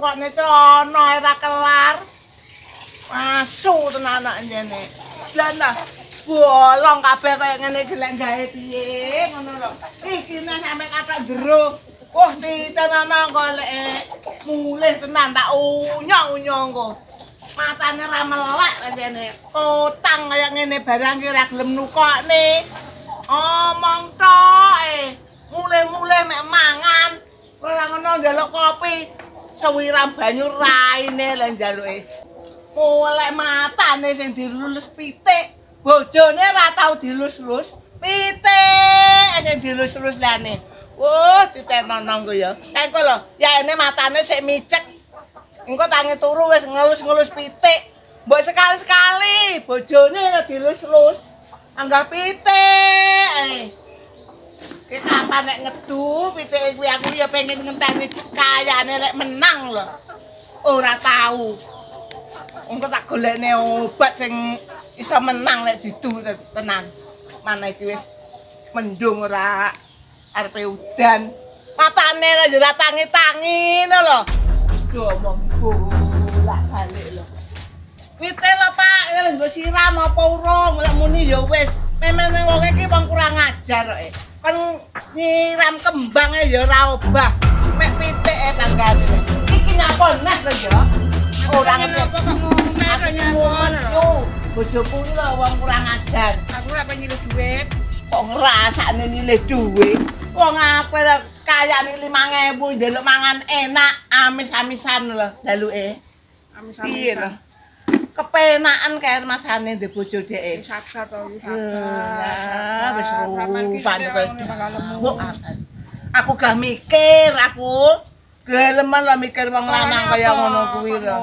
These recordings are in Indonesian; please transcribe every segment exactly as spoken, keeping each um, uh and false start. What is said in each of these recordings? kok celana ora kelar. Masuk tenan anak njene. Lah lah bolong kabeh kaya ngene gelek gawe piye ngono lho. Iki nang sampe kathah jero. Oh tenan nang golek mulih tenan tak unyong-unyong kok. Matane ra melek njene. Utang kaya ngene barang ki ra gelem nukokne. Omong tok e. Mulih-mulih mek mangan. Ora ngono njaluk kopi. Sewiram banyu raine lho njaluke. Oleh matane sing dilulus pitik, bojone ora tau dilus-lus. Pitik sing dilus-lus lane. Wah, ditenonong ku ya. Engko lho, yaene matane sik micek. Engko tangi turu wis ngelus-ngelus pitik. Mbok sekali-sekali bojone ora dilus-lus. Anggap pitik ae. Ki kapan nek ngedu pitike kuwi aku ya pengen ngenteni kayane lek menang lho. Ora tau. Engko tak golekne obat sing iso menang lek didu tenan. Mana iki wis mendung ora arep udan. Patane ora tangi-tangi ngono lho. Aduh omong bolak-balik lho. Pite lho Pak, nggo siram apa urung? Lek muni ya wis. Memene wong iki wong kurang ajar kok. Kan nyiram kembange ya ora obah. Mek pitike tanggane. Iki ngapa neh lho ya? Ora ngerti. Bojoku iki lho wong kurang ajar. Aku ora pengen nyilih duit, kok ngrasakne nyilih duit. Wong apa kayane lima ribu ndelok mangan enak, amis-amisan lho daluke. Amis-amisan. Piye to? Kepenakan kae masane ndek bojo dheke. Sabar to wis sabar. Wis rupane kowe. Aku gak mikir aku. Geleman lah mikir wong lanang kaya ngono kuwi lho.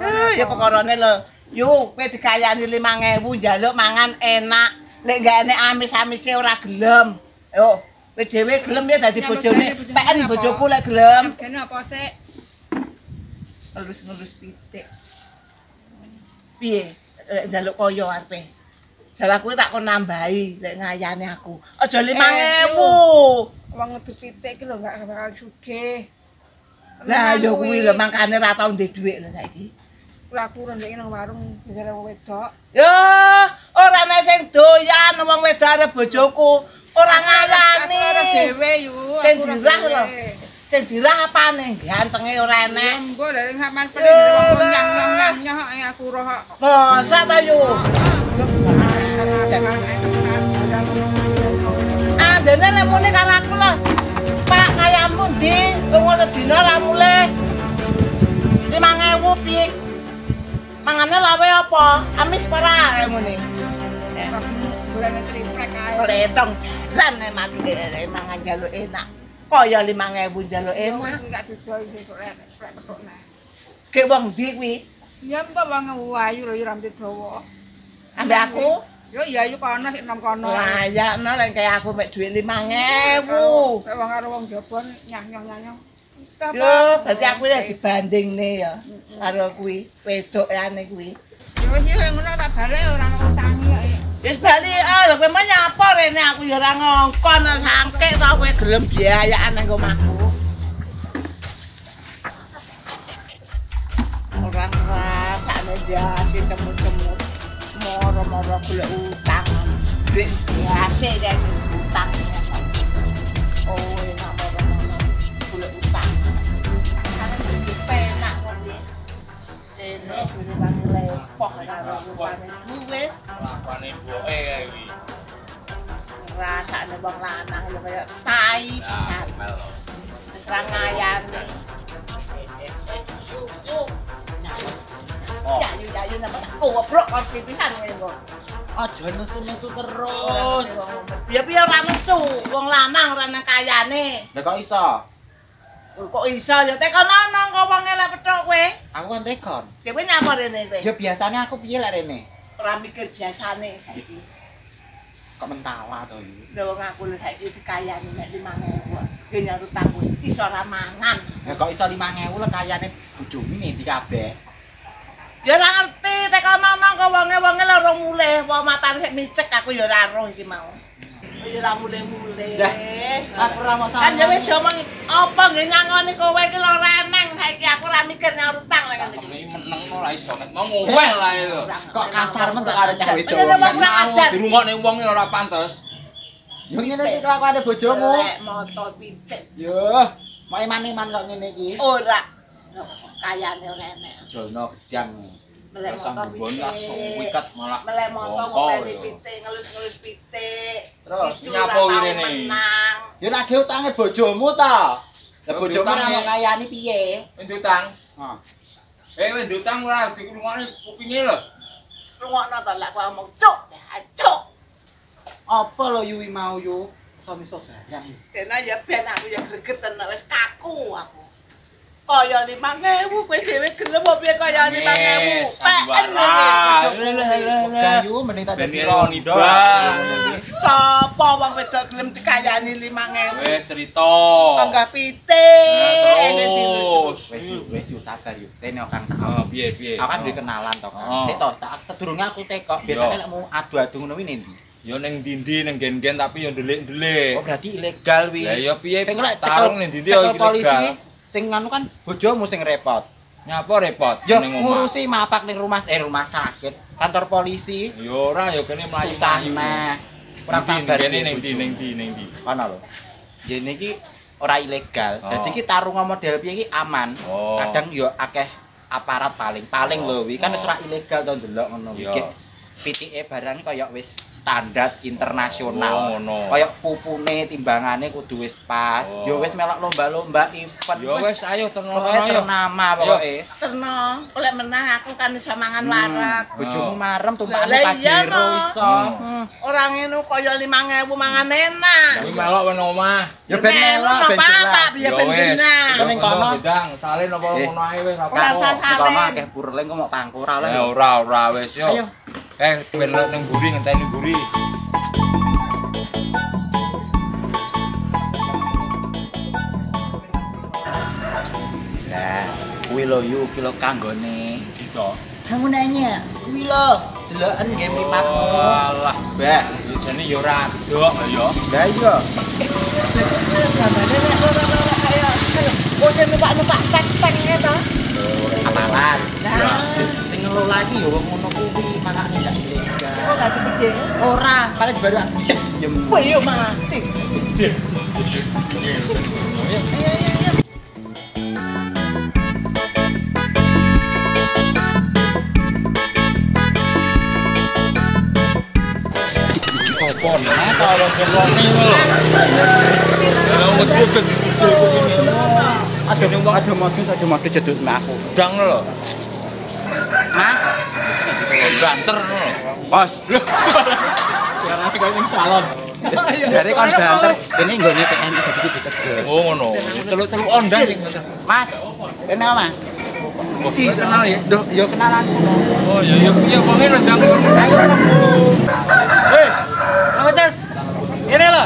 Eh ya perkarane lho. Yo kowe digayani lima ribu njaluk mangan enak. Nek gaene amis-amise ora gelem. Yo kowe dhewe gelem ya dadi bojone. Peken bojoku lek gelem. Gene apa sik? Ngelus-ngelus pitik. Piye? Lek njaluk kaya arepe. Dalah kuwi tak kon nambahi lek ngayane aku. Aja lima ribu. Wong ngedu pitik iki lho gak bakal sugih. Lah yo kuwi lho mangkane ra tau ndek dhuwit lho saiki. Kula kurang ndek nang warung jare wong wedok. Yo, ora ana sing doyan wong wedok arep bojoku. Ora ngayani dhewe yo. Sing dirah lho. Sing dirah apane? Gantenge ora enek. Engko lha sampean peni wong nyang-nyang aku roh kok. Mosok ta yo. Ah, dene lemune karo aku lho. Pak kayakmu ndi lunga sedina ra mulih lima ribu piye mangane lawe apa amis ora ngene gorene triplek ae kletong jalan nek matuke mangan njaluk enak kaya lima ribu njaluk enak enggak didol kok rek petokne ge wong ndi kuwi ya mbok wong ayu lho ora mesti dawa ambek aku yo iya yo kono sik nom kono. Lah ya ana lek kaya aku mek dhuwit lima ribu. Nek wong karo wong Jabon nyah-nyah-nyah. Yo berarti aku ya dibandingne ya karo kuwi wedokane kuwi. Yo wis ngono tak balik ora ngutangi kok. Wis bali ah kowe men nyapa rene aku yo ora ngongkon sangke to kowe gelem biayaan nang omahku. Ora rasane diasi cemut-cemut. Moro-moro kula utang. Duit biasa guys utang. Oh, enak moro-moro kula utang. Karena iki penak kok iki. Enak kudu banget lepok karo rupane duit. Lapane mboke kae iki. Rasane wong lanang ya kaya tai pisan. Wis ra ngayani. Ya yo ya yo napa tak goblok kok pisan ngono. Aja nesu-nesu terus. Ya piye ora nesu, wong lanang ora nang kayane. Lah kok iso? Kok iso ya tekon ana kok wong elek petuk kowe. Aku kan tekon. Dewe nyapa rene kowe? Ya biasane aku piye lek rene? Ora mikir biasane saiki. Kok mentala to iki. Lah wong aku lek saiki dikayani nek lima ribu. Dene aku tangku iso ora mangan. Lah kok iso lima ribu lek kayane bojomu ngendi kabeh? Ya ora ngerti tekono nang kok wonge-wonge loro mulih, wae matane sik micek aku ya ora roh iki mau. Ya ora mulih-mulih. Aku ora masalah. Kan ya wis omong apa nggih nyangoni kowe iki lho reneng saiki aku ora mulai songet mau ngowel lah itu. Kok kasar men kok karo cah wedok. Dirungokne wong iki ora pantes. Yo ngene iki kelakuane bojomu. Lek moto pitik. Yo, mau iman-iman kok ngene iki. Ora. Kayane ora enek. Jono gedang. Melek moto wiket malah. Melek moto ngopeni pitik, ngelus-ngelus pitik. Terus nyapo ngene. Yo nek utange bojomu ta. Lah bojomu ora kayane piye? Ndutang. Heeh. Eh ndutang ora dikurungane kupinge lho. Rungokno ta lek kowe omong cuk, acuk. Apa lho Yuwi mau yo? Iso-iso sayang. Kena ya ben aku ya gregeten nek wis kaku aku. Kaya lima ribu kowe dhewe gelem opo piye kaya lima ribu. Peken lho. Kayu mending tak dadi rondo. Sapa wong wedok gelem dikayani lima ribu? Wis cerita. Tanggah pitik. Terus wis yo sabar yo. Tene Kang tak piye-piye. Aku kan dikenalan to Kang. Sik to tak sedurunge aku tekok. Biasane nek mau adu-adu ngono kuwi nendi? Yo neng dindi neng gen-gen tapi yo delik-delik. Oh berarti ilegal wi. Lah yo piye tarung neng dindi yo ilegal. Polisi sing anu kan bojomu sing repot. Nyapa repot? Yo ngurusi mapak ning rumah eh rumah sakit, kantor polisi. Yo ora yo kene mlayu saneh. Ora kagene ning ndi ning ndi ning ndi. Ana lho. Jene iki ora ilegal. Dadi iki tarung model piye iki aman. Kadang yo akeh aparat paling-paling lho wi kan wis ora ilegal to ndelok ngono iki. Pitike barang koyo wis standar internasional ngono. Kaya pupune timbangane kudu wis pas. Ya wis melok lomba-lomba event. Ya wis ayo terno ayo nama pokoke. Terno, oleh menang aku kan iso mangan warak. Bojomu marem tumpakane pajero iso. Ora ngene kaya lima ribu mangan enak. Kuwi melok wong omah. Ya ben melok ben jelas. Ya ben benar. Ning kono gedang salin apa ngono ae wis ora apa-apa. Utama akeh burling kok mok pangku ora lho. Ya ora ora wis yo. Eh, ben lek nang buri ngenteni buri. Lah, kuwi lho yu kilo kanggone kita. Bangunane kuwi lho, deloken nggih mripatmu. Alah, Mbak, yo jane yo ora ndok ya. Lah iya. Jane nek ora ora kaya kok jane numpak-numpak tek-tekne to. Apalan. Lah, sing ngelola iki yo wong kuwi makane gak ilegal. Kok gak dipikir? Ora, paling baruan. Ya yo mati. Gede. Ayo ayo ayo. Popon, nah karo kelone lho. Lho metu ke dipikir kuwi. Ada wong ada modus, ada modus jeduk aku. Dang lho. Mas banter lho. Bos. Jarane kaya ning salon. Dari kon banter, dene nggone P N I dadi diteges. Oh ngono. Celuk-celuk ondang iki ngono. Mas, kenal Mas? Iki kenal ya? Duh, ya kenalan. Oh, ya ya piye wonge ndang ngono. Hei. Apa Cas? Ini lho.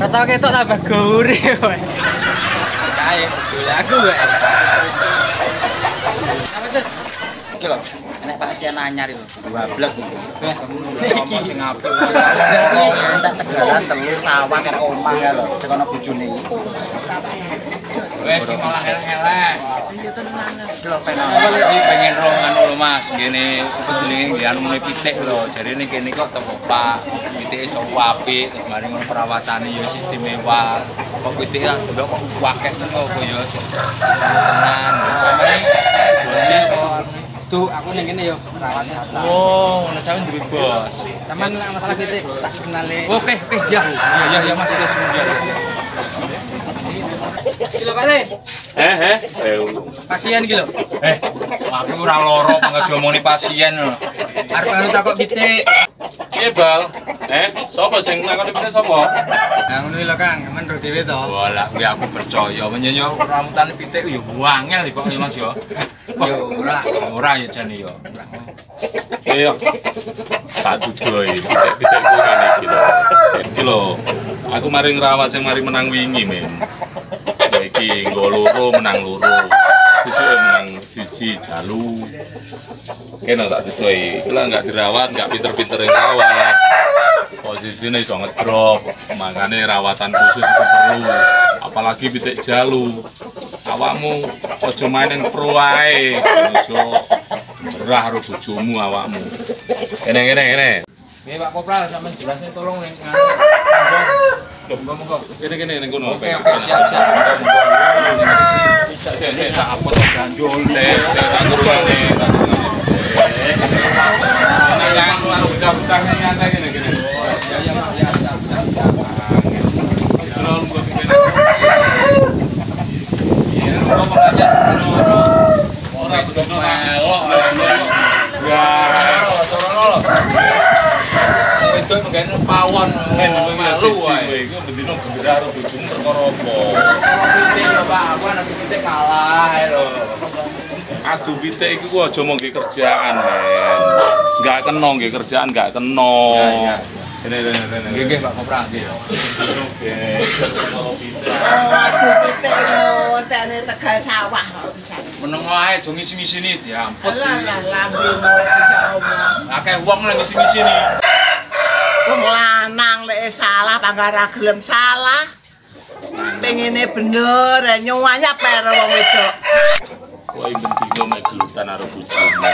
Kata ketok tambah gori kowe. Kae aku wae. Iki lho, enek Pak Sian anyar lho. Wablek iki. Iki sing apik. Entek tegalan telur sawah karo omah ya lho, tekono bojone iki. Wes iki malah elek-elek. Lho pengen iki pengen roman lho Mas, ngene apa jenenge nggian muni pitik lho. Jarene kene kok tepak. Pitike iso apik, terus mari ngono perawatane yo istimewa. Kok pitik tak delok kok akeh kok yo. Tenan. Sampeyan tuh aku ning kene yo perawate atas. Oh, ngono sampean duwe bos. Sampeyan nek masalah pitik tak kenali. Oke, oke, ya. Ya ya ya Mas ya semuanya. Kilo pare. Eh eh. Pasien iki lho. Eh, aku ora lara ngejomoni pasien lho. Arep anu takok pitik. Piye, Bal? Eh, sapa sing takoni pitik sapa? Lah ngono lho Kang, men ro dhewe to. Walah, kuwi aku percaya menyenyo ramutane pitik yo wangel kok Mas yo. Yo ora ora ya jane yo. Yo. Tak dudu iki pitik-pitik ngene iki lho. Iki lho. Aku mari ngrawat sing mari menang wingi, men. Ya iki nggo loro menang loro. Sisi menang siji jalu. Kene tak dudu iki. Iki lho enggak dirawat, enggak pinter-pinter ngrawat. Posisine iso ngedrop, makane rawatan khusus perlu. Apalagi pitik jalu. awakmu, ojo mainin pruwae, ojo berah karo bojomu awakmu. Kene kene kene. Nggih Pak Kopral sampeyan jelasne tolong ning monggo. Kene kene ning kono. Oke oke siap siap. Saya saya tak apa tak ganjol, saya saya tak ngerti. Ana yang karo bocah-bocah nyantai kene kene. Ya ya ya siap siap. Tolong monggo kene. Kene pawon ngene malu wae iku bendina gembira karo bojomu perkara apa pitik pawon nek pitik kalah ae lho adu pitik iku ku aja mung nggih kerjaan men enggak kena nggih kerjaan enggak kena ngene ngene nggih nggih Pak Kopral nggih oke perkara pitik adu pitik lho tane tegal sawah kok bisa meneng wae aja ngisi-ngisini diamput lah lambemu bisa omong akeh wong nang ngisi-ngisini. Wong lanang lek salah panggara gelem salah. Pengene bener, nyuwanya per wong wedok. Kowe mendingo mek gelutan karo bojomu.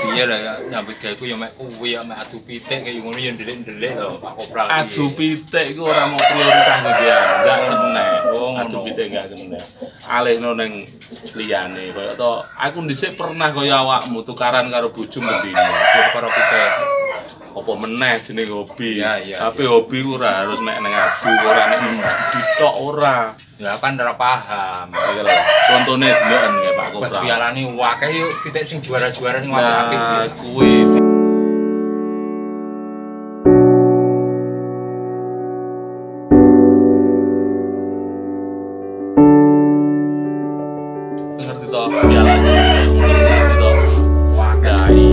Piye lek nyambut gawe ku ya mek kuwi ya mek adu pitik kaya ngono ya ndelik-ndelik lho Pak Kopral. Adu pitik iku ora mau prioritas ngene ya, enggak kena. Wong adu pitik enggak kena. Alehno ning liyane kaya to aku dhisik pernah kaya awakmu tukaran karo bojomu mendingo karo pitik. Apa meneh jenenge hobi. Ya, ya, tapi ya. Hobi ora harus nek nang adu, ora nek ditok ora. Ya kan ora paham. Iki lho. Contone deloken ya Pak Kopral. Pialane akeh yo pitik sing juara-juara ning wae kuwi. Ngerti to pialane? Ngerti to? Wakai.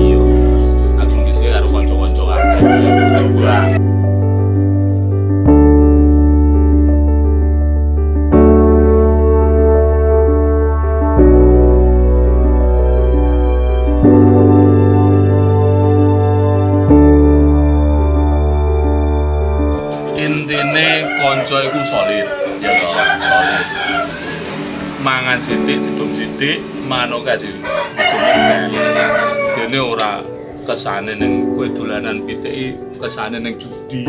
Intine kanca iku solid ya toh solid mangan sithik didum sithik manuk aja dene ora kesane ning kowe dolanan pitik kesane ning judi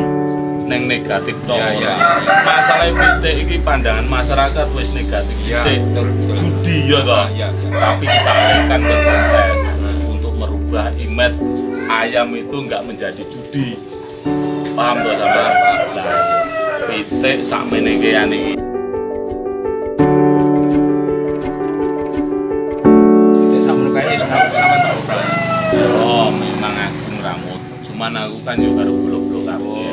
ning negatif to ora masalah pitik iki pandangan masyarakat wis negatif sik judi ya toh tapi kita alihkan ke kontes untuk merubah image ayam itu enggak menjadi judi paham to sampean. Pitik sak menengkean iki. Pitik sak menukae wis sampean tak obral. Yo memang aku ngramut. Cuman aku kan yo karo blok-blok kabeh.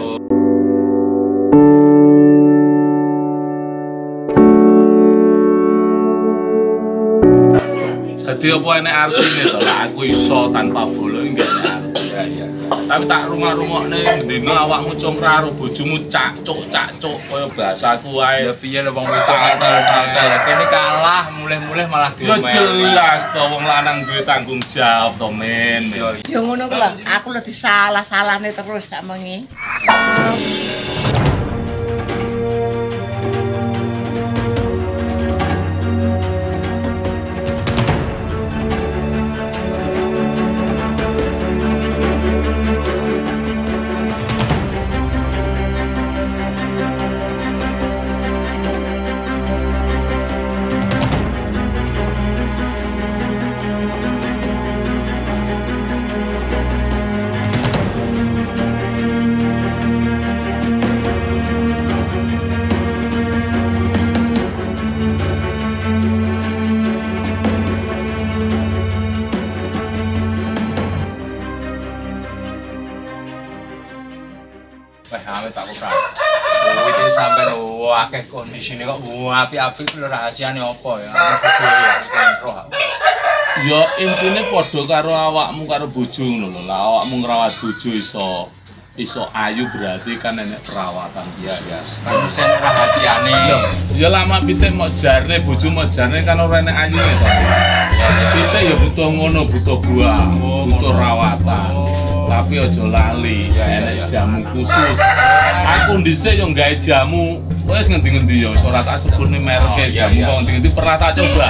Dadi opo enek artine to lek aku iso tanpa bolok enggak enek. Ya ya. Tapi tak rungok-rungokne ndene awakmu congkra karo bojomu cak-cuk-cak-cuk kaya bahasaku wae. Ya piye lho wong tal-tal-tal kene kalah mulih-mulih malah dhewe. Ya jelas to wong lanang duwe tanggung jawab to men. Ya ngono ku lho, aku lho disalah-salahne terus tak mengi. Sampai tak Kopral. Itu sampai wah kayak kondisi ini kok wah api-api itu rahasianya apa ya? Ya intinya podo karo awakmu karo bojo lho lah awakmu ngerawat bojo iso iso ayu berarti kan enek perawatan ya ya. Kan mesti rahasiane. Ya lama pitik mau jarne bojo mau jarne kan ora enek ayune to. Pitik ya butuh ngono butuh buah, butuh rawatan. Tapi ojo lali, enek jamu khusus. Aku ndisik yo gawe jamu Wes ngendi-ngendi ya ora tak sebut merke jamu kok ngendi-ngendi pernah tak coba.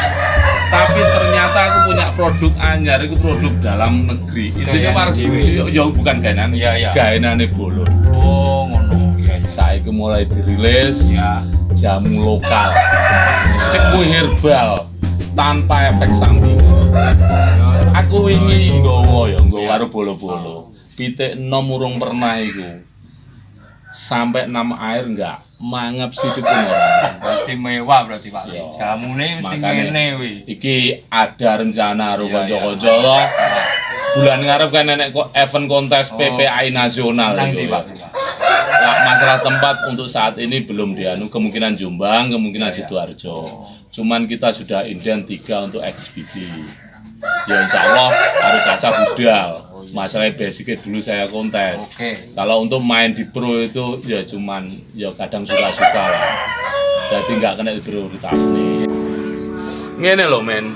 Tapi ternyata aku punya produk anyar, itu produk dalam negeri. Itu warjiwi ya bukan gaenan, gaenane Bolon. Oh ngono. Ya saiki mulai dirilis ya jamu lokal. Semu herbal tanpa efek samping. Aku wingi nggowo ya nggo karo bolo-bolo. Pitik enom urung pernah iku. Sampai nama air enggak mangap sikit orang pasti mewah berarti Pak. Jamune mesti ngene kuwi. Iki ada rencana karo kanca-kanca. Bulan ngarep kan nenek kok event kontes oh. P P I nasional nanti Pak. Nah, masalah tempat untuk saat ini belum dianu, kemungkinan Jombang, kemungkinan Sidoarjo. Oh. Cuman kita sudah inden tiga untuk eksibisi. Ya insyaallah harus kaca budal. Masalah basicnya dulu saya kontes. Okay. Kalau untuk main di pro itu ya cuman ya kadang suka-suka lah. Jadi nggak kena prioritas nih. Ngene loh men.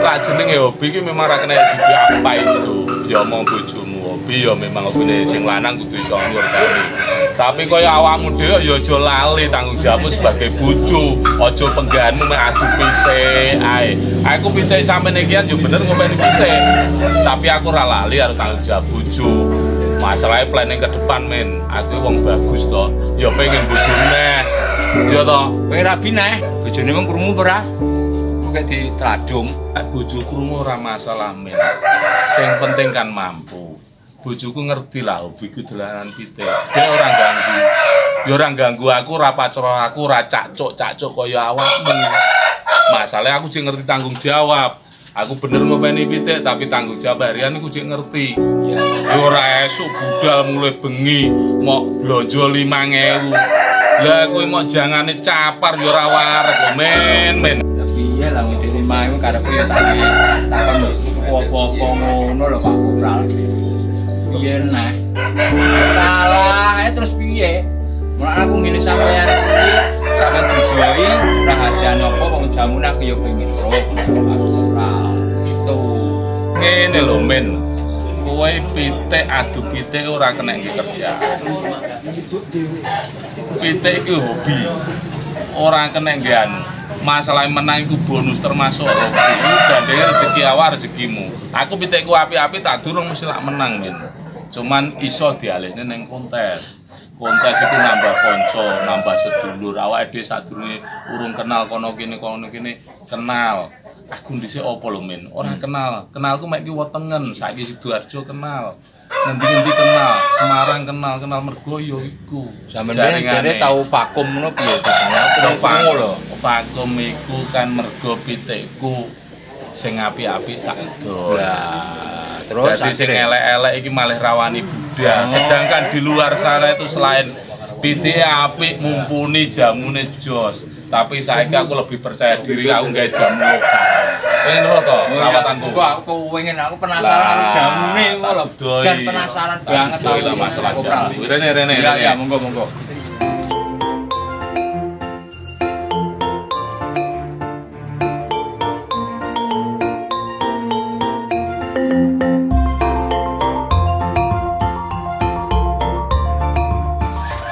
Lah jenenge hobi ki memang ra kena hobi apa itu. Ya mau bojomu hobi ya memang hobine sing lanang kudu iso ngurteni. Tapi koyo awakmu dhewe ya aja lali tanggung jawabmu sebagai bojo. Aja pengganmu mek adu pitik ae. Aku pitik sampeyan iki yo bener ngopeni pitik. Tapi aku ra lali harus tanggung jawab bojo. Masalahnya planning ke depan men. Aku wong bagus to. Ya pengen bojone. Ya to, pengen rabi neh. Bojone mung krungu ora? Kayak di Tradung, bojoku ora masalah men. Sing penting kan mampu. Bojoku ngerti lah hobiku dolanan pitik. Dia orang ganggu. Ya orang ganggu aku, ora pacara aku, ora cacuk-cacuk kaya awakmu. Masalahnya aku sing ngerti tanggung jawab. Aku bener ngopeni pitik tapi tanggung jawab harian aku jek ngerti. Ya ora esuk budal mulai bengi mok blonjo lima ewu. Lah kowe mok jangane capar ya ora wareg men men. Piye lah ngene mayu karepe ya tak takon opo-opo ngono lho Pak Kopral. Piye nah. Salah terus piye? Mulane aku ngene sampeyan iki sampeyan digawai rahasia napa wong jamun aku ya pengin ro Pak Kopral. Ngene lho men, kowe pitik adu pitik ora kena nggo kerjaan. Pitik iki hobi, ora kena nggan. Masalah menang iku bonus termasuk hobi. Gandeng rezeki awak rezekimu. Aku pitikku api-api tak durung mesti lak menang men. Cuman iso dialihne ning kontes. Kontes itu nambah konco, nambah sedulur. Awak dhewe sadurunge urung kenal kono kene kono kene kenal. Aku ndise opo lho men, ora kenal. Kenalku mek ki wetengen, saiki Sidoarjo kenal. Ngendi-ngendi kenal, Semarang kenal, kenal mergo yo iku. Sampeyan jare tau vakum ngono piye carane? Vakum lho. Vakum iku kan mergo pitikku sing api-api tak edol. Lah, terus dadi sing elek-elek iki malah rawani budal. Sedangkan di luar sana itu selain pitik apik mumpuni jamune jos. Tapi saiki aku lebih percaya diri aku nggawe jamu lokal. Pengen lho to, rawatanku. Aku pengen aku penasaran jamune iku lho. Jan penasaran banget to lho masalah jamu. Rene rene rene. Ya monggo monggo.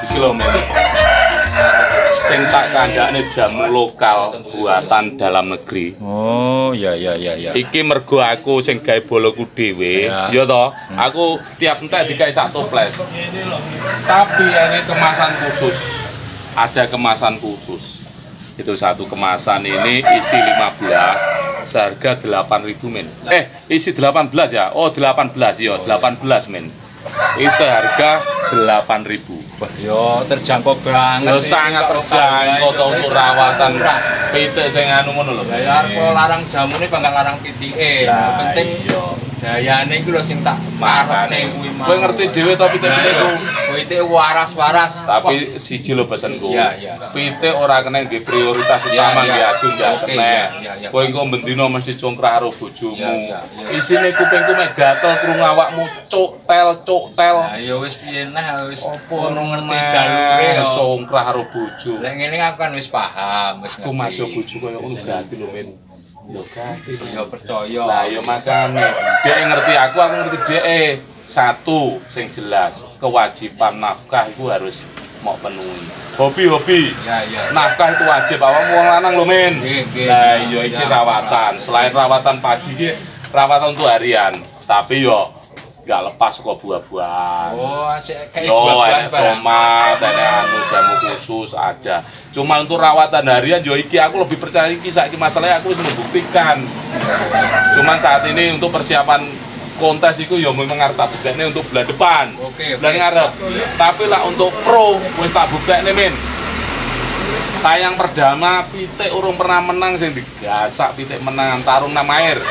Iki lho men. Tak kandakne jamu lokal buatan dalam negeri. Oh ya ya ya ya. Iki mergo aku sing gawe boloku dhewe. Ya, ya toh, hmm. Aku tiap entek dikai satu ples. Tapi ini kemasan khusus. Ada kemasan khusus. Itu satu kemasan ini isi lima belas, seharga delapan ribu men. Eh, isi delapan belas ya. Oh, delapan belas ya, delapan belas men. Ini seharga delapan ribu. Wah, yo terjangkau banget. Yo sangat terjangkau untuk rawatan pitik sing anu ngono lho. Ya arep larang jamune bakal larang pitike. Penting yo dayane iku lho sing tak marane kuwi. Kowe ngerti dhewe to pitik-pitik iku. Pitik waras-waras. Tapi siji lho pesenku. Pitik ora kena nggo prioritas utama nggo aku ndak kena. Kowe engko bendina mesti congkrah karo bojomu. Isine kupingku mek gatel krungu awakmu cuk tel cuk tel. Ha ya wis piye nah wis opo ngerti jalure congkrah karo bojo. Lek ngene aku kan wis paham, wis ngerti. Masuk bojo koyo ngono berarti lho men. Yo kaki yo percaya. Lah yo makane dhek ngerti aku, aku ngerti dhek. Satu sing jelas, kewajiban nafkah itu harus mau penuhi. Hobi-hobi. Ya, ya. Nafkah itu wajib, awak mau lanang lo men. Nah, yo iki rawatan. Selain rawatan pagi iki rawatan untuk harian. Tapi yo nggak lepas kok buah-buahan. Oh, kayak buah-buahan tomat, ada anu jamu khusus ada. Cuma untuk rawatan harian yo iki aku lebih percaya iki saiki masalahnya aku wis membuktikan. Cuman saat ini untuk persiapan kontes itu ya memang harus tak bukteknya untuk bulan depan. Oke, bulan ngarep. Tapi lah untuk pro wis tak bukteknya men. Tayang perdana pitik urung pernah menang sing digasak pitik menang tarung enam air.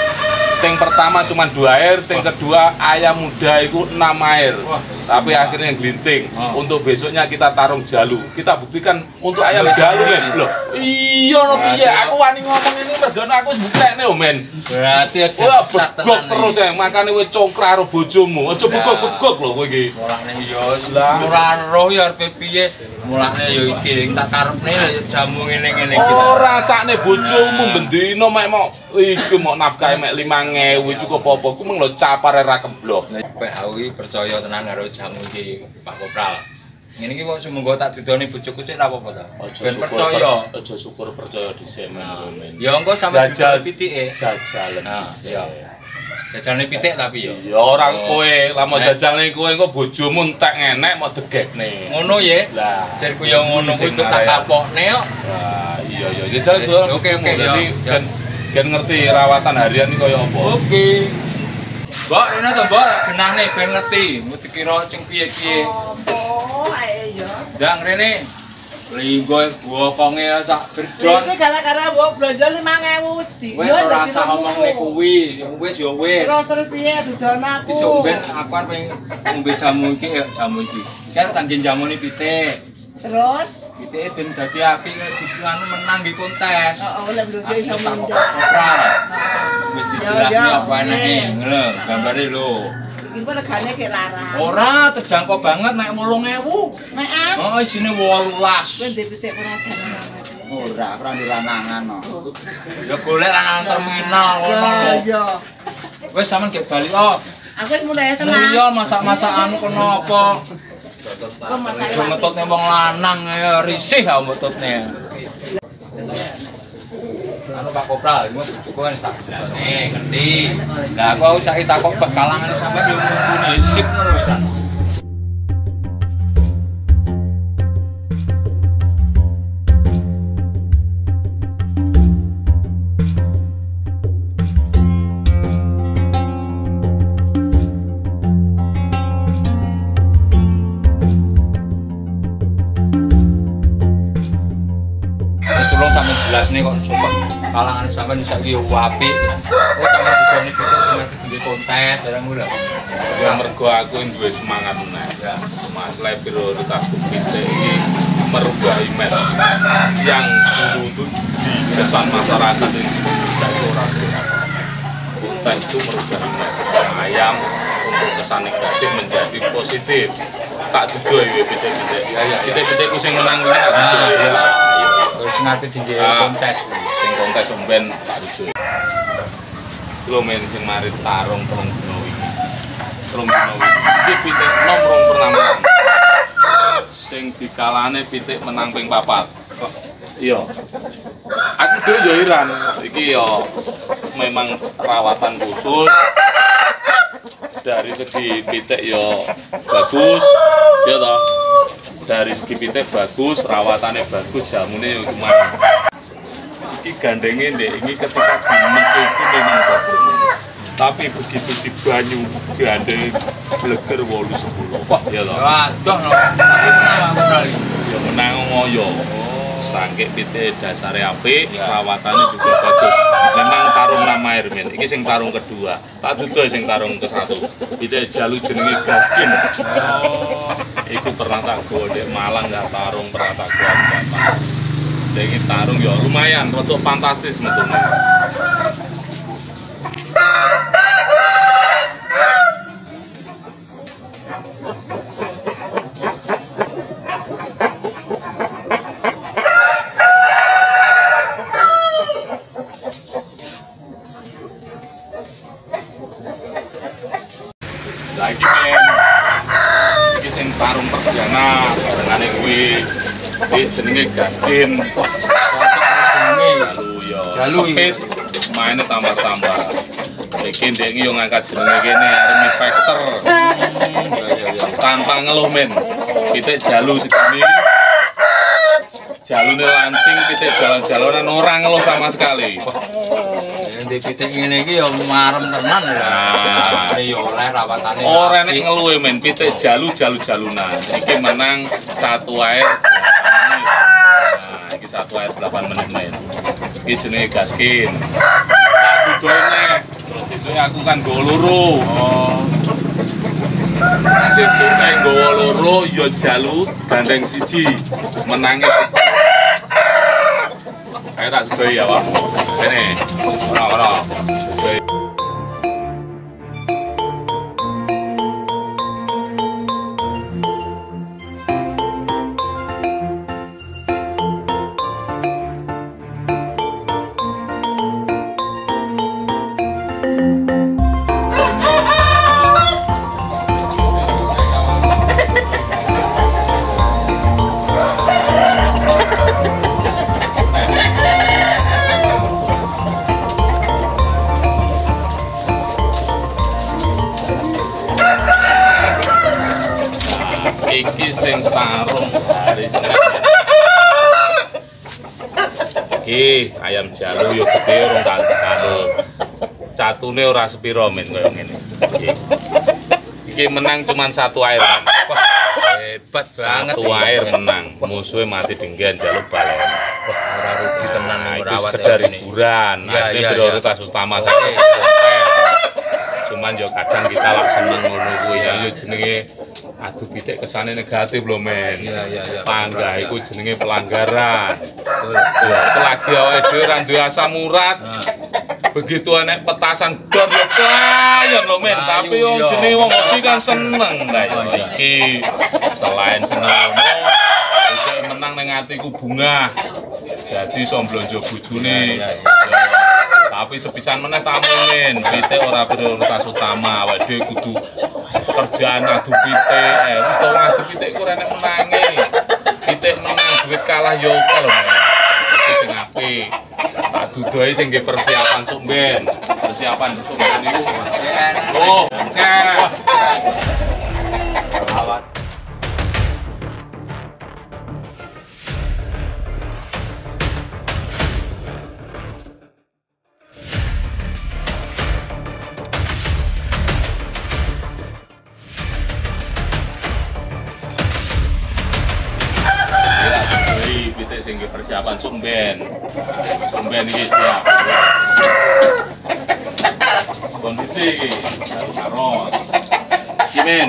Sing pertama cuma dua air, sing kedua ayam muda itu enam air. Wah, tapi akhirnya glinting. Oh. Untuk besoknya kita tarung jalu. Kita buktikan untuk ayam jalu men. Loh, iya no piye? Aku wani ngomong ini perdana aku wis buktekne yo men. Berarti aja begok terus ya, makane kowe congkrak karo bojomu. Aja begok-begok lho kowe iki. Mulane yo lah, ora roh yo arep piye. Mulane yo iki tak karepne jamu ngene-ngene iki. Ora sakne bojomu bendino mek mok iki mok nafkahe mek lima ngewi cukup popo, aku menglo capar era keblok. P H W percaya tenang harus jamu di Pak Kopral. Ini kita mau semoga tak didoni bujuku sih apa apa tak? Ben percaya, ojo syukur percaya di semen. Ya engko sama jajal pitik, jajalan bisa. Jajalan pitik tapi ya. Ya orang kowe, lama jajalan kowe engko bojomu entek enek mau degekne. Ngono ya? Lah, sirku yo ngono kuwi tak kapokne kok. Lah, iya iya. Jajal dolan. Oke oke ya. Ben ngerti rawatan harian iki kaya apa. Oke. Mbok rene to, Mbok, genahne ben ngerti, mung dikira sing piye-piye. Apa ae ya. Ndang rene linggo bokonge sak berdon. Iki gara-gara mbok blonjo lima ewu di. Wis ora usah ngomongne kuwi, wis ya wis. Terus piye dudon aku. Wis ben aku arep ngombe jamu iki ya jamu iki. Kan tanggen jamune pitik. Terus pitik ben dadi api dianu menang nggih kontes. Heeh, lek ndek iso menang. Wis dijelasno apa eneke, lho, gambare lho. Iki pun regane kek larang. Ora terjangkau banget nek wolung ewu. Mekan? Heeh, isine wolulas. Kowe ndek pitik ora seneng. Ora, ora dilanangan kok. Ya golek lanang terminal ngono. Iya. Wis sampean gek bali kok. Aku wis mulai tenang. Iya, masak-masak anu kenapa? Metotnya wong lanang ya risih ha metotnya. Anu Pak Kopral, iki cukup kan sak jane, ngerti. Lah aku saiki takok bakalangan sampe yo muni sip terus. Ini kok sumpah kalangan sampean bisa ki apik. Oh, sampean digone pitik sampean duwe kontes barang lho. Ya mergo aku duwe semangat meneh ya. Masalah prioritasku pitik iki merubah image yang dulu di kesan masyarakat Indonesia itu orang kontes itu merubah image ayam untuk kesan negatif menjadi positif. Tak duwe pitik-pitik. Pitik-pitikku sing menang kuwi tak duwe. Terus ngarep dinggo kontes kuwi, sing kontes omben tak rujuk. Lho men sing mari tarung telung dina iki. Telung dina iki pitik nom rong pernah menang. Sing dikalane pitik menang ping papat. Iya. Aku dhewe yo iran, iki yo memang rawatan khusus. Dari segi pitik yo bagus, ya toh. Dari segi pitik bagus, rawatannya bagus, jamunnya cuma ini gandengnya deh, ini ketika dimet itu memang bagus tapi begitu di banyu gandeng bleger walu sepuluh wah ya lho waduh lho, tapi menang aku kali ya menang ngoyo sangke pitik dasarnya apik, rawatannya juga bagus memang tarung nama air men, ini sing tarung kedua tak duduk sing tarung ke satu pitik jalu jenenge gaskin oh iku pernah tak gode Malang gak tarung pernah tak kuat gak jadi tarung ya lumayan untuk fantastis betul lagi men. Tarung perdana senengane kuwi iki jenenge gaskin. Jalu sepit maine tambah-tambah. Iki ndek iki yo ngangkat jenenge kene Army Factor. Tanpa ngeluh men. Pitik jalu segini. Jalune lancing pitik jalan-jalanan ora ngeluh sama sekali. Ndek pitik ngene iki yo marem tenan ya. Yo oleh rawatane. Ora nek ngeluhe men pitik jalu jalu-jalunan. Iki menang satu air. Nah, iki satu air delapan menit men. Iki jenenge gaskin. Aku doene terus sesuk aku kan go loro. Oh. Sesuk nek go loro yo jalu gandeng siji. Menange ayo tak sedoi ya Pak sini ora-ora sedoi iki sing tarung hari Senin. Iki ayam jalu yo gede rong kandel. Catune ora sepiro men koyo ngene. Iki. Iki menang cuman satu air. Wah, hebat banget. Satu air menang. Musuhe mati denggen jaluk balen. Wah, ora rugi tenan merawat ini. Hiburan. Nah, iki prioritas utama saya. Cuman yo kadang kita lak seneng ngono kuwi yo jenenge aduh pitik kesane negatif lho men. Iya iya iya. Panggah iku jenenge pelanggaran. Selagi awake dhewe ora duwe asam urat. Begitu enek petasan dor yo kayon lho men, tapi yo jenenge wong mesti kan seneng ta yo iki. Selain seneng iki menang ning atiku bunga. Dadi iso mblonjo bojone. Tapi sepisan meneh tamu men. Pitik ora prioritas utama, awake dhewe kudu kerjaan ngadu pitik, eh wis tau ngadu pitik ku renek menangi. Pitik menang duit kalah yo opo lho. Iki sing apik. Tak dudohi sing nggih persiapan sumben. Persiapan sumben niku. Oh. Persiapan sumben, sumben ini siap. Kondisi harus kimen.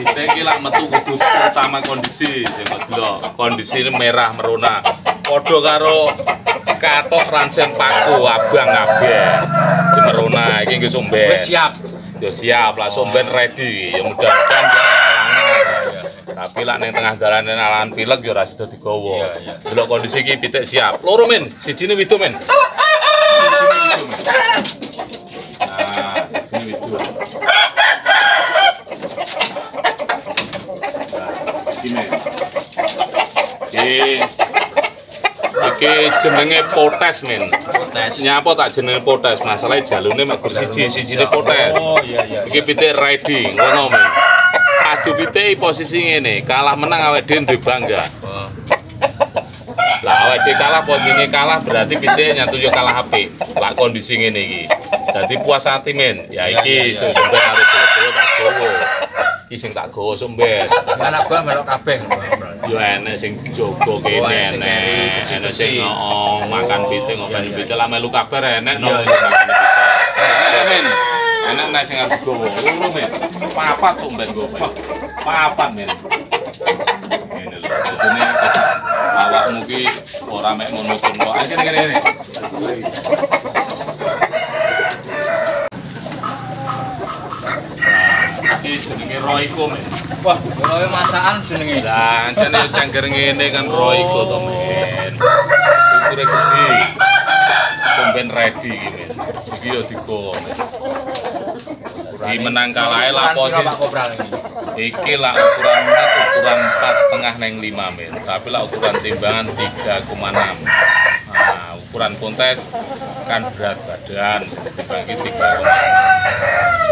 Kita kilang metu kudu utama kondisi, sebetulnya kondisi ini merah merona. Podo karo katok rancen paku abang abang di merona. Ini nggih sumben. Siap, yo siap lah sumben ready. Ya mudah-mudahan. Tapi lah neng tengah jalan neng alam pilek yo ras itu digowo. Belok kondisi gini pitik siap. Loro men, si cini itu men. Nah, si cini itu. Gini. Oke, oke jenenge potes men. Nyapa tak jenenge potes? Masalahnya jalune mak kursi siji siji potes. Oh iya iya. Oke pitik riding, ngono men. Adu pitik posisi ngene, kalah menang awake dhewe duwe bangga. Lah awake dhewe kalah posisine kalah berarti pitik nyantu yo kalah apik. Lah kondisi ngene iki. Dadi puas ati men. Ya iki sumben arep dhewe tak gowo. Iki sing tak gowo sumben. Mana bang melok kabeh. Yo enek sing jogo kene enek. Enek sing makan pitik ngopeni pitik lah melu kabar enek no. Amin. Enak nasi ngadu gowo, lulu men, papat sumben gowo, papat men. Ini loh, ini awak mungkin orang mek monoton kok. Aja nih nih nih. Ini jenenge Royco men. Wah, kalau masakan jenenge. Lah, jenenge cangger ngene kan Royco to men. Ukure gede. Sumben ready iki men. Iki yo digowo men. Dimenang kalah lah posisi Pak Kopral ini. Iki lah ukuran ukuran tas tengah neng lima mil, tapi lah ukuran timbangan tiga koma enam. Nah, ukuran kontes kan berat badan dibagi tiga koma enam.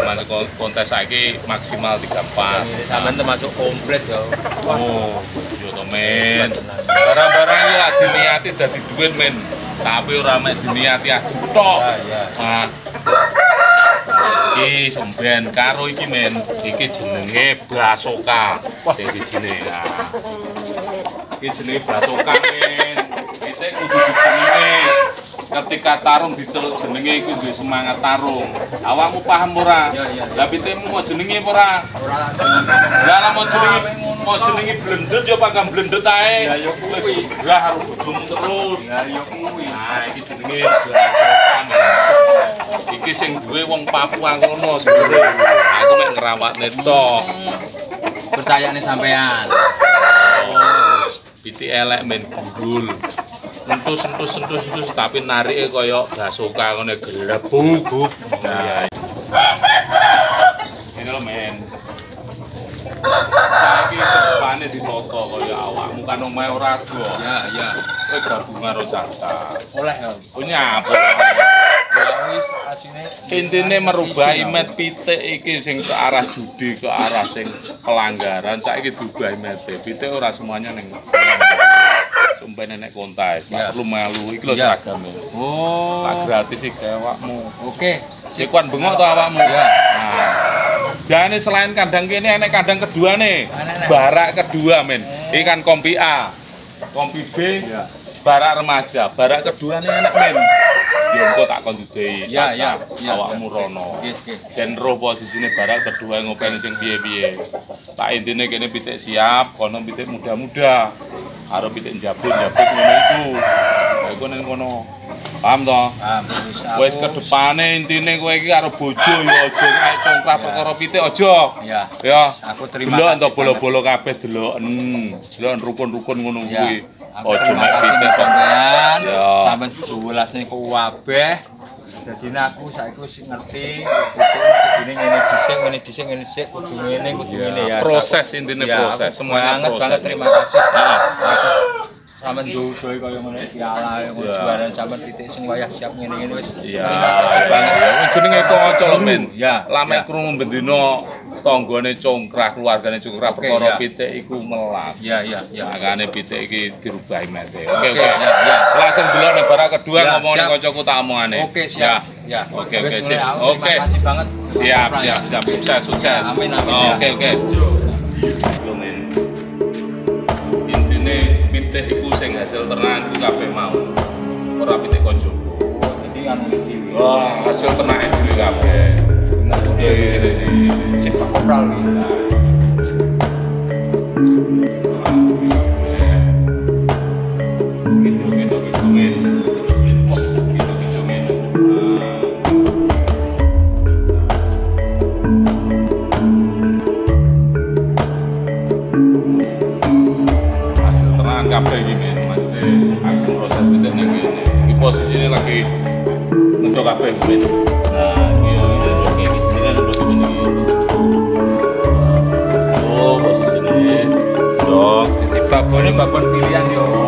Cuman kontes lagi maksimal tiga koma empat. Sampeyan termasuk komplit ya. Oh, yo to men. Barang-barang ya diniati dadi duit men, tapi ora mek diniati aku tok. Nah, iki somben karo iki men, iki jenenge Brasoka. Sing sijine ya. Iki jenenge Brasoka men. Iki kudu dijenenge. Ketika tarung diceluk jenenge iku duwe semangat tarung. Awakmu paham ora? Lah pitemu mau jenenge ora? Ora. Lah mau jenenge mau jenenge blendut ya pangkam blendut ae. Ya yo kuwi. Lah harus ujung terus. Ya yo kuwi. Nah iki jenenge Brasoka men. Iki sing duwe wong Papua ngono sebenere. Aku mek ngrawatne tok. Percayane sampean. Oh, pitik elek men gundul. Entus-entus-entus tapi narike kaya Brasoka ngene glebuk. Nah. Ini lho men. Saiki kepane ditata kaya awakmu kan omahe ora ado. Ya, ya. Kowe gabungan karo Cacat. Oleh lho. Nyapa. Intine merubah imet pitik iki sing ke arah judi, ke arah sing pelanggaran. Saiki diubah imete. Pitik ora semuanya ning sampe nenek kontes. Ora perlu malu. Iki lho seragame. Oh, tak gratis iki awakmu. Oke, sikuan bengok to awakmu. Ya. Jane selain kandang kene enek kandang keduane. Barak kedua men. Iki kan kompi A, kompi B, barak remaja. Barak keduane enek men. Engko tak kon didei Caca awakmu rono. Dan roh posisine barak kedua ngopeni sing piye-piye. Tak intine kene pitik siap, kono pitik muda-muda. Karo pitik njabut-njabut ngono iku. Lah iku nang kono. Paham to? Paham. Wis kedepane intine kowe iki karo bojo ya aja nek congkrah perkara pitik aja. Iya. Ya, aku terima kasih. Delok to bolo-bolo kabeh deloken. Delok rukun-rukun ngono kuwi. Ojo mek pitik sampean. Sampeyan jelas niku kabeh. Dadi aku saiki wis ngerti kudune ngene dhisik, ngene dhisik, ngene dhisik, kudu ngene, kudu ngene ya. Proses intine proses. Semuanya proses. Terima kasih. Heeh. Sampeyan duwe kaya ngene piala ya juaran sampeyan titik sing wayah siap ngene-ngene wis. Iya. Jenenge kaca men. Lame krungu bendina tanggane congkrah, keluargane congkrah perkara pitik iku melas. Iya, iya, iya. Makane pitik iki dirubah mate. Oke, oke. Langsung delok nek bara kedua ngomongin kancaku tak omongane. Oke, siap. Ya. Oke, oke. Oke. Terima kasih banget. Siap, siap, siap. Sukses, sukses. Amin, amin. Oke, oke. Intine pitik iku sing hasil ternakku kabeh mau. Ora pitik kancaku. Dadi anu iki. Wah, hasil ternake dhewe kabeh. Cek Pak Kopral ini bakwan pilihan yo.